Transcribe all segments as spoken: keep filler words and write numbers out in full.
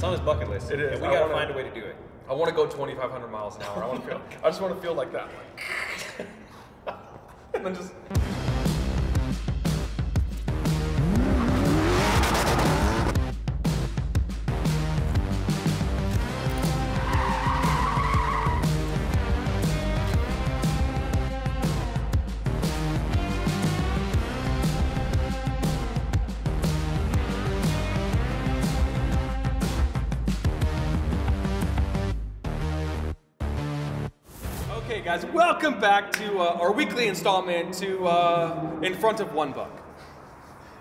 It's on his bucket list. It is. And we got to find a way to do it. I want to go twenty-five hundred miles an hour. I want to feel. I just want to feel like that. Like, and then just. Hey guys, welcome back to uh, our weekly installment to uh, In Front of One Buck.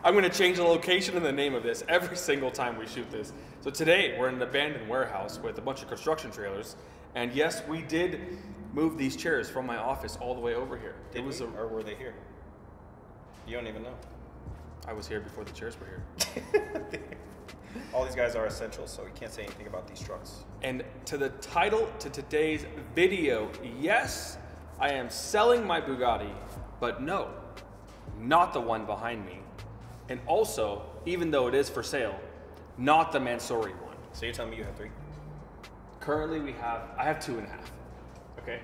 I'm going to change the location and the name of this every single time we shoot this. So today we're in an abandoned warehouse with a bunch of construction trailers, and yes, we did move these chairs from my office all the way over here. Did it was we, a, or were they here? You don't even know. I was here before the chairs were here. All these guys are essential, so we can't say anything about these trucks. And to the title to today's video, yes, I am selling my Bugatti, but no, not the one behind me. And also, even though it is for sale, not the Mansory one. So you're telling me you have three? Currently we have, I have two and a half. Okay.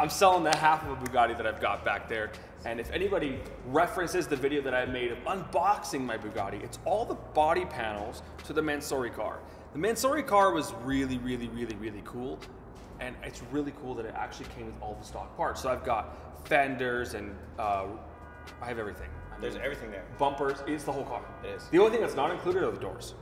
I'm selling the half of a Bugatti that I've got back there. And if anybody references the video that I made of unboxing my Bugatti, it's all the body panels to the Mansory car. The Mansory car was really, really, really, really cool. And it's really cool that it actually came with all the stock parts. So I've got fenders and uh, I have everything. I mean, there's everything there. Bumpers, it's the whole car. It is. The only thing that's not included are the doors.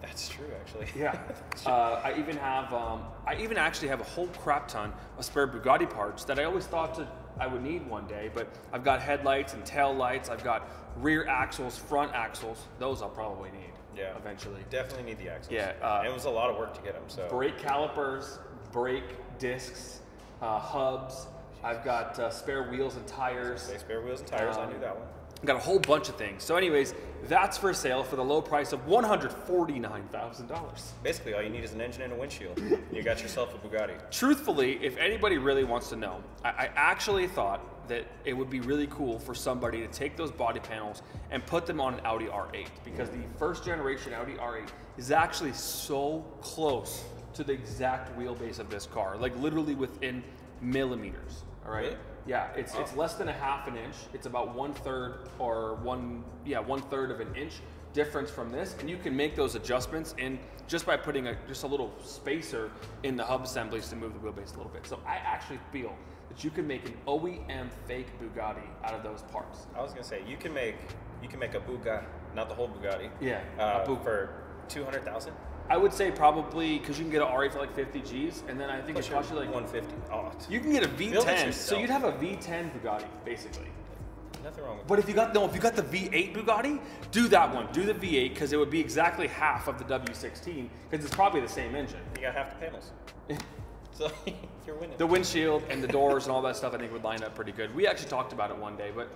That's true, actually. Yeah. Uh, I even have, um, I even actually have a whole crap ton of spare Bugatti parts that I always thought to, I would need one day, but I've got headlights and tail lights. I've got rear axles, front axles. Those I'll probably need. Yeah. Eventually. Definitely need the axles. Yeah. Uh, it was a lot of work to get them. So. Brake calipers, brake discs, uh, hubs. I've got uh, spare wheels and tires. Okay, spare wheels and tires. Um, I knew that one. Got a whole bunch of things. So anyways, that's for sale for the low price of one hundred forty-nine thousand dollars. Basically, all you need is an engine and a windshield. You got yourself a Bugatti. Truthfully, if anybody really wants to know, I, I actually thought that it would be really cool for somebody to take those body panels and put them on an Audi R eight, because the first generation Audi R eight is actually so close to the exact wheelbase of this car, like literally within millimeters, all right? Really? Yeah, it's, oh. It's less than a half an inch. It's about one third or one, yeah, one third of an inch difference from this. And you can make those adjustments in just by putting a, just a little spacer in the hub assemblies to move the wheelbase a little bit. So I actually feel that you can make an O E M fake Bugatti out of those parts. I was going to say, you can make, you can make a Bugatti, not the whole Bugatti. Yeah. Uh, a Bugatti for two hundred thousand. I would say probably, because you can get an R eight for like fifty G's, and then I think it's it costs you like one fifty. Oh, you can get a V ten, so you'd have a V ten Bugatti basically. Nothing wrong with but that. If you got no, if you got the V eight Bugatti, do that one, do the V eight, because it would be exactly half of the W sixteen, because it's probably the same engine. You got half the panels, so you're winning. The windshield and the doors and all that stuff I think would line up pretty good. We actually talked about it one day, but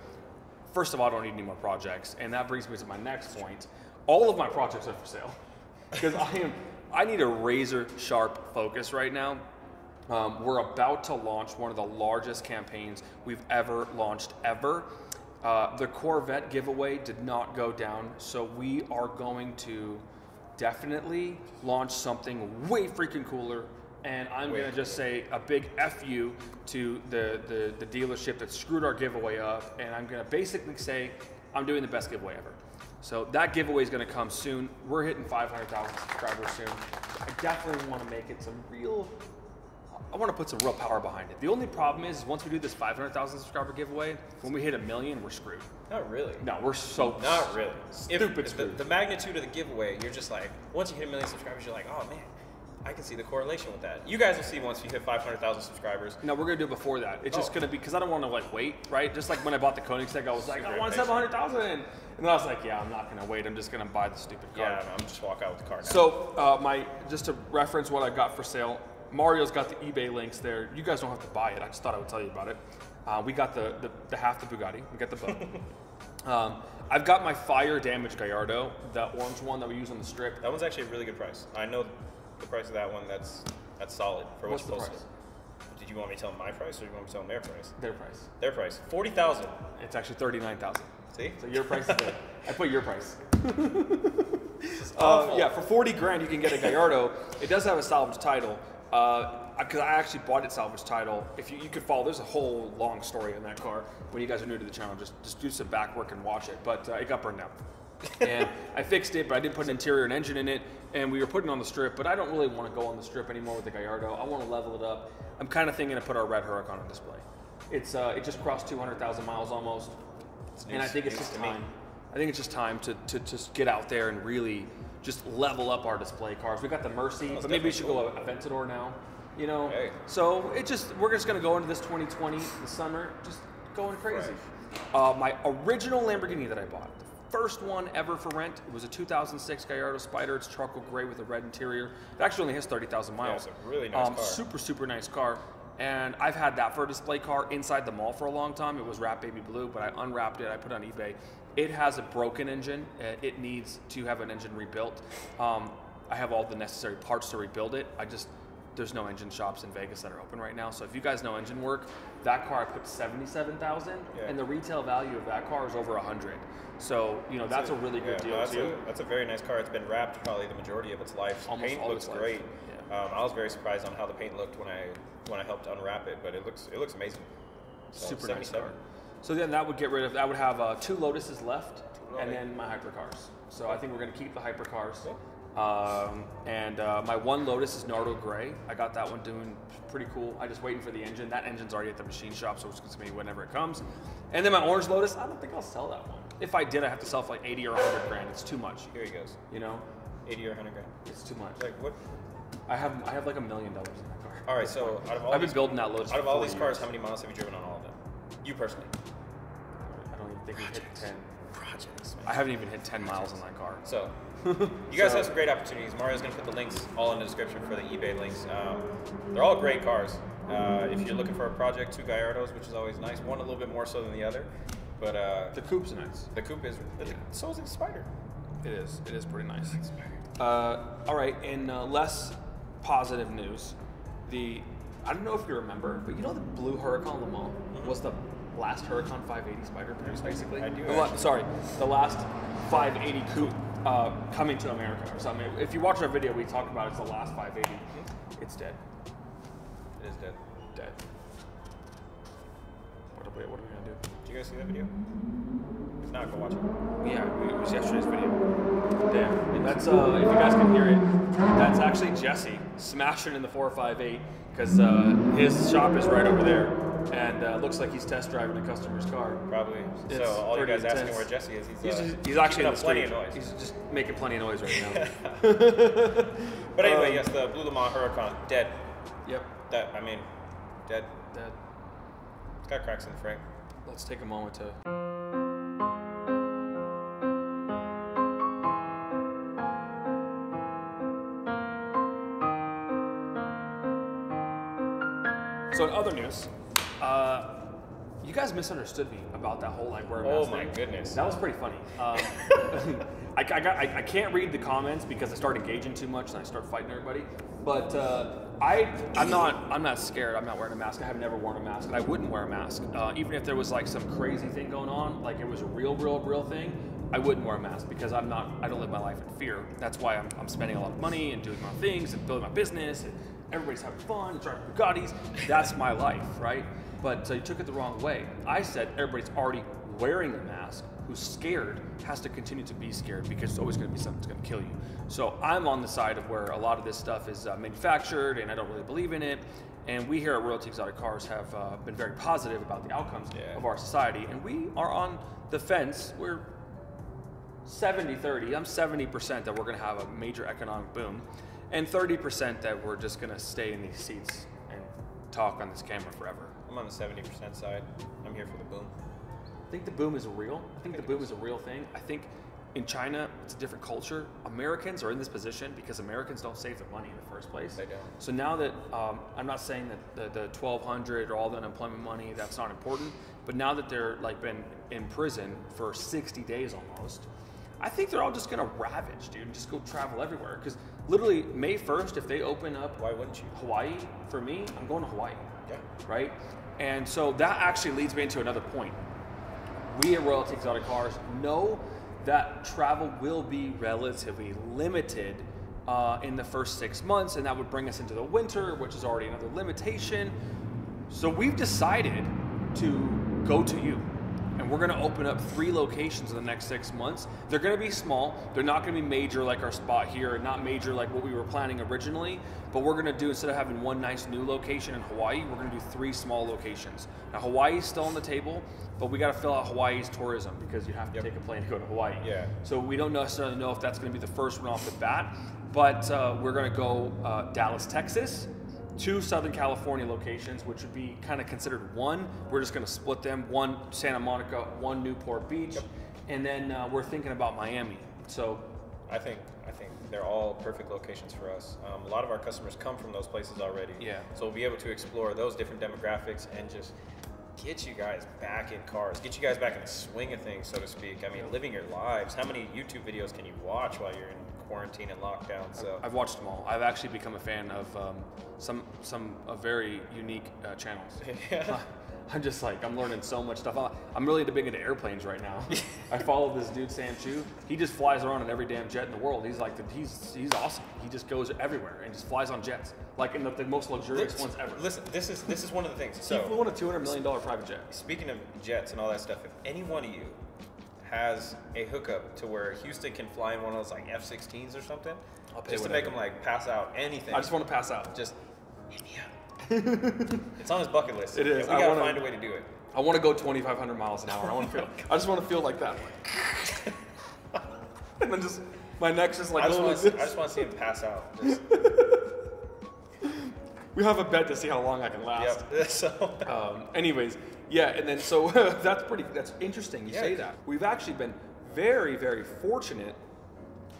first of all, I don't need any more projects, and that brings me to my next point. All of my projects are for sale. Because I am, I need a razor sharp focus right now. Um, we're about to launch one of the largest campaigns we've ever launched ever. Uh, the Corvette giveaway did not go down, so we are going to definitely launch something way freaking cooler. And I'm going to just say a big F you to the, the, the dealership that screwed our giveaway up. And I'm going to basically say I'm doing the best giveaway ever. So that giveaway is going to come soon. We're hitting five hundred thousand subscribers soon. I definitely want to make it some real, I want to put some real power behind it. The only problem is, is once we do this five hundred thousand subscriber giveaway, when we hit a million, we're screwed. Not really. No, we're so Not really. stupid if, screwed. The, the magnitude of the giveaway, you're just like, once you hit a million subscribers, you're like, oh man, I can see the correlation with that. You guys will see once you hit five hundred thousand subscribers. No, we're going to do it before that. It's oh. just going to be, because I don't want to like wait, right? Just like when I bought the Koenigsegg, I was like, I want to sell one hundred thousand. And then I was like, yeah, I'm not going to wait. I'm just going to buy the stupid car. Yeah, I'm just walk out with the car now. So uh, my, just to reference what I got for sale, Mario's got the eBay links there. You guys don't have to buy it. I just thought I would tell you about it. Uh, we got the, the, the half the Bugatti. We got the boat. um, I've got my fire damaged Gallardo, that orange one that we use on the strip. That one's actually a really good price. I know the price of that one. That's that's solid for what's what you posted. Did you want me to tell them my price, or did you want me to tell them their price? Their price. Their price. Forty thousand. It's actually thirty-nine thousand. See? So your price is there. I put your price. This is Uh, yeah, for forty grand you can get a Gallardo. It does have a salvage title. Uh, because I actually bought it salvage title. If you, you could follow, there's a whole long story in that car. When you guys are new to the channel, just, just do some back work and watch it. But uh, it got burned down. And I fixed it, but I did put an interior and engine in it, and we were putting on the strip, but I don't really want to go on the strip anymore with the Gallardo. I want to level it up. I'm kind of thinking to put our red Huracan on display. It's uh, it just crossed two hundred thousand miles almost, and news, I think it's just time. Me. I think it's just time to, to just get out there and really just level up our display cars. We got the Mercy, but maybe we should cool. go Aventador now. You know, hey. so it just we're just gonna go into this twenty twenty, the summer, just going crazy. Right. Uh, my original Lamborghini that I bought, first one ever for rent. It was a two thousand six Gallardo Spider. It's charcoal gray with a red interior. It actually only has thirty thousand miles. Yeah, it's a really nice um, car. Super, super nice car. And I've had that for a display car inside the mall for a long time. It was wrapped baby blue, but I unwrapped it. I put it on eBay. It has a broken engine. It needs to have an engine rebuilt. Um, I have all the necessary parts to rebuild it. I just, there's no engine shops in Vegas that are open right now. So if you guys know engine work, that car I put seventy-seven thousand, yeah. and the retail value of that car is over a hundred. So you know that's, that's a, a really good yeah, deal no, that's too. A, that's a very nice car. It's been wrapped probably the majority of its life. The Almost paint all looks its life. great. Yeah. Um, I was very surprised on how the paint looked when I when I helped unwrap it, but it looks it looks amazing. So Super nice car. So then that would get rid of that would have uh, two Lotuses left, two and then my hypercars. So I think we're gonna keep the hypercars. Yeah. Um, and uh, my one Lotus is Nardo Gray. I got that one doing pretty cool. I'm just waiting for the engine. That engine's already at the machine shop, so it's going to be whenever it comes. And then my orange Lotus, I don't think I'll sell that one. If I did, I have to sell for like eighty or a hundred grand. It's too much. Here he goes. You know, eighty or a hundred grand. It's too much. Like what? I have I have like a million dollars in that car. All right, so out of all I've been building that Lotus. Out of all these cars, how many miles have you driven on all of them? You personally? I don't even think we hit ten. Projects. Man. I haven't even hit ten miles on that car. So. You guys so, have some great opportunities. Mario's going to put the links all in the description for the eBay links. Um, they're all great cars. Uh, if you're looking for a project, two Gallardos, which is always nice. One a little bit more so than the other. But uh, the coupe's nice. The coupe is. Yeah. So is the Spider. It is. It is pretty nice. Uh, all right. In uh, less positive news, the I don't know if you remember, but you know the blue Huracan Le Mans mm-hmm. was the last Huracan five eighty Spider produced, basically. I do. Oh, sorry, the last five eighty coupe. Uh, coming to America or something. If you watch our video, we talked about it's the last five eighty. It's dead. It is dead. Dead. What are we, what are we gonna do? Did you guys see that video? If not, go watch it. Yeah, it was yesterday's video. Damn. That's uh, if you guys can hear it, that's actually Jesse smashing in the four five eight because uh, his shop is right over there. And uh, looks like he's test driving a customer's car. Probably. It's so all you guys intense. asking where Jesse is, he's, he's, just, he's actually in the street. He's just making plenty of noise right now. But anyway, um, yes, the blue Le Mans Huracan, dead. Yep. That I mean, dead. Dead. It's got cracks in the frame. Let's take a moment to. So in other news, uh, you guys misunderstood me about that whole like word. Oh my thing. goodness, that was pretty funny. Um, I, I, got, I, I can't read the comments because I start engaging too much and I start fighting everybody. But uh, I I'm not I'm not scared. I'm not wearing a mask. I have never worn a mask, and I wouldn't wear a mask uh, even if there was like some crazy thing going on, like it was a real, real, real thing. I wouldn't wear a mask because I'm not. I don't live my life in fear. That's why I'm, I'm spending a lot of money and doing my things and building my business. And, everybody's having fun, driving Bugattis. That's my life, right? But so you took it the wrong way. I said everybody's already wearing a mask. Who's scared has to continue to be scared because it's always going to be something that's going to kill you. So I'm on the side of where a lot of this stuff is uh, manufactured, and I don't really believe in it. And we here at Royalty Exotic Cars have uh, been very positive about the outcomes yeah. of our society, and we are on the fence. We're seventy thirty. I'm seventy percent that we're going to have a major economic boom. And thirty percent that we're just gonna stay in these seats and talk on this camera forever. I'm on the seventy percent side. I'm here for the boom. I think the boom is real. I think, I think the boom is a real thing. I think in China, it's a different culture. Americans are in this position because Americans don't save their money in the first place. They don't. So now that, um, I'm not saying that the, the twelve hundred or all the unemployment money, that's not important. But now that they're like been in prison for sixty days almost, I think they're all just gonna ravage, dude, and just go travel everywhere. Because literally May first, if they open up Why wouldn't you? Hawaii, for me, I'm going to Hawaii, yeah. right? And so that actually leads me into another point. We at Royalty Exotic Cars know that travel will be relatively limited uh, in the first six months, and that would bring us into the winter, which is already another limitation. So we've decided to go to you, and we're gonna open up three locations in the next six months. They're gonna be small, they're not gonna be major like our spot here, and not major like what we were planning originally, but we're gonna do, instead of having one nice new location in Hawaii, we're gonna do three small locations. Now Hawaii's still on the table, but we gotta fill out Hawaii's tourism because you have to yep. take a plane to go to Hawaii. Yeah. So we don't necessarily know if that's gonna be the first one off the bat, but uh, we're gonna go uh, Dallas, Texas, two Southern California locations, which would be kind of considered one. We're just gonna split them, one Santa Monica, one Newport Beach, yep. and then uh, we're thinking about Miami. So I think I think they're all perfect locations for us. Um, a lot of our customers come from those places already. Yeah. So we'll be able to explore those different demographics and just get you guys back in cars, get you guys back in the swing of things, so to speak. I mean, living your lives. How many YouTube videos can you watch while you're in quarantine and lockdown? So I've watched them all. I've actually become a fan of um, some some uh, very unique uh, channels. Yeah. I'm just like, I'm learning so much stuff. I'm really big into airplanes right now. I follow this dude, Sam Chu. He just flies around in every damn jet in the world. He's like, he's he's awesome. He just goes everywhere and just flies on jets, like in the, the most luxurious this, ones ever. Listen, this is this is one of the things. So he flew on a two hundred million dollar private jet. Speaking of jets and all that stuff, if any one of you has a hookup to where Houston can fly in one of those like F sixteens or something, I'll pay just whatever. To make them like pass out anything. I just want to pass out. Just hit me up. It's on his bucket list. It is. We I gotta wanna, find a way to do it. I want to go twenty-five hundred miles an hour. I want to feel. I just want to feel like that. And then just my neck's just like. I just want like to see him pass out. Just. We have a bet to see how long I can last. Yep. So. Um, anyways, yeah, and then so that's pretty. That's interesting. You yeah. say that. We've actually been very, very fortunate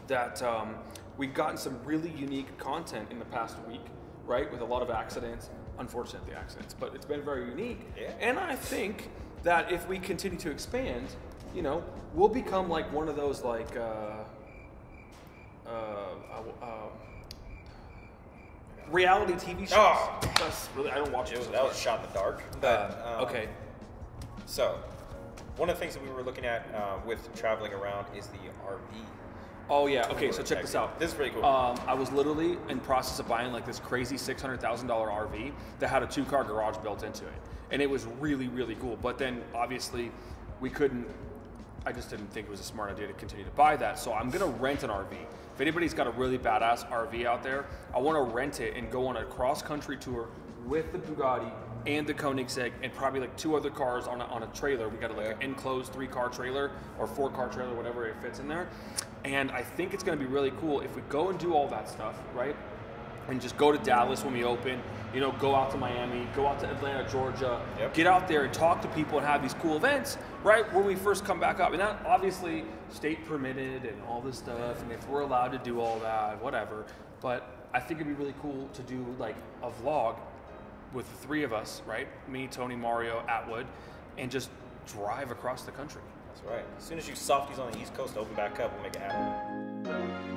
that um, we've gotten some really unique content in the past week. Right, with a lot of accidents, unfortunately accidents, but it's been very unique. Yeah. And I think that if we continue to expand, you know, we'll become like one of those like, uh, uh, uh, uh reality T V shows. Oh. That's really, I don't watch it. Was, that was shot in the dark. But, uh, um, okay. So, one of the things that we were looking at uh, with traveling around is the R V. Oh yeah, okay, so check this out. This is pretty cool. Um, I was literally in the process of buying like this crazy six hundred thousand dollar R V that had a two car garage built into it. And it was really, really cool. But then obviously we couldn't, I just didn't think it was a smart idea to continue to buy that. So I'm gonna rent an R V. If anybody's got a really badass R V out there, I wanna rent it and go on a cross country tour with the Bugatti and the Koenigsegg and probably like two other cars on a, on a trailer. We got like yeah. an enclosed three car trailer or four car trailer, whatever it fits in there. And I think it's gonna be really cool if we go and do all that stuff, right? And just go to Dallas when we open, you know, go out to Miami, go out to Atlanta, Georgia, yep. get out there and talk to people and have these cool events, right? When we first come back up. And that obviously state permitted and all this stuff. And if we're allowed to do all that, whatever. But I think it'd be really cool to do like a vlog with the three of us, right? Me, Tony, Mario, Atwood, and just drive across the country. That's right. As soon as you softies on the East Coast open back up, we'll make it happen.